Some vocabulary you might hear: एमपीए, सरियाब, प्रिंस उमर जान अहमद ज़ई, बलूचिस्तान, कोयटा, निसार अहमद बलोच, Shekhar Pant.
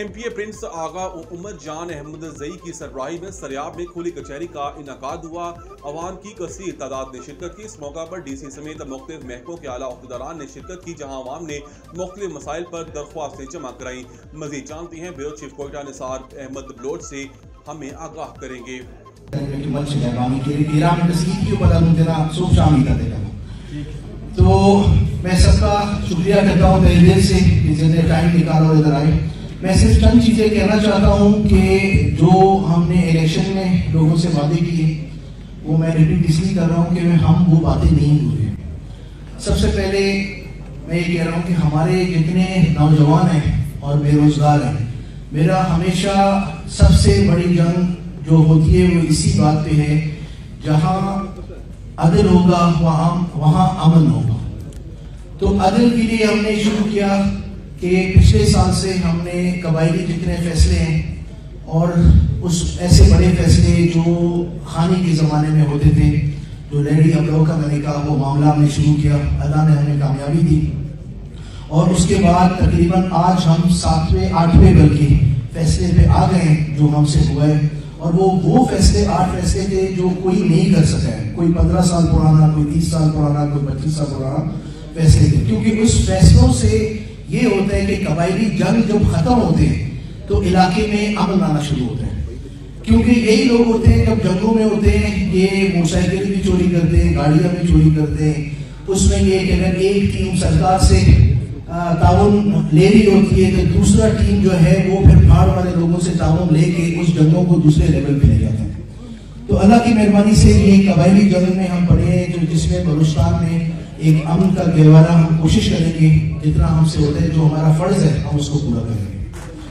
एमपीए प्रिंस उमर जान अहमद ज़ई की सरबराही में सरियाब में खुली कचहरी का इनाकाद हुआ। अवाम की कसीर तादाद ने शिरकत की। इस मौका पर डीसी समेत मुख्तलिफ महकमों के आला अहदेदारान ने शिरकत की, जहां अवाम ने मुख्तलिफ मसाइल पर दरख्वास्तें जमा कराई। मजीद जानते हैं ब्यूरो चीफ कोयटा निसार अहमद बलोच से, हमें आगाह करेंगे। तो मैं सबका शुक्रिया करता हूँ तहरीर से जिन्हें टाइम निकाला इधर आए। मैं सिर्फ चंद चीज़ें कहना चाहता हूँ कि जो हमने इलेक्शन में लोगों से वादे किए वो मैं रिपीट इसलिए कर रहा हूँ कि हम वो बातें नहीं हुए। सबसे पहले मैं ये कह रहा हूँ कि हमारे जितने नौजवान हैं और बेरोज़गार हैं, मेरा हमेशा सबसे बड़ी जंग जो होती है वो इसी बात पर है, जहाँ अदल होगा वहाँ अमन होगा। तो अदल के लिए हमने शुरू किया कि पिछले साल से हमने कबायली जितने फैसले हैं और उस ऐसे बड़े फैसले जो खानी के ज़माने में होते थे, जो लेडी अबलो का मैंने कहा वो मामला हमने शुरू किया, अदा ने हमें कामयाबी दी। और उसके बाद तकरीबन आज हम 7वें 8वें बल्कि फैसले पे आ गए जो हमसे हुए, और वो फैसले 8 फैसले थे जो कोई नहीं कर सका है। कोई 15 साल पुराना, कोई 30 साल पुराना, कोई 25 साल पुराना फैसले थे, क्योंकि उस फैसलों से ये होता है कि कबायली जंग जब खत्म होते हैं तो इलाके में अमन आना शुरू होता है, क्योंकि यही लोग होते हैं जब जंगों में होते हैं ये मोटरसाइकिल भी चोरी करते हैं, गाड़ियाँ भी चोरी करते हैं। उसमें ये अगर एक टीम सरकार से ताउन ले रही होती है तो दूसरा टीम जो है वो फिर भाड़ वाले लोगों से ताउन लेके उस जंगों को दूसरे लेवल पे ले जाता है। तो अल्लाह की मेहरबानी से ये कबायली जंग में हम पड़े हैं, जो जिसमें बलूचिस्तान में एक अमन का गहवारा हम कोशिश करेंगे, जितना हमसे होता है जो हमारा फर्ज है हम उसको पूरा करेंगे।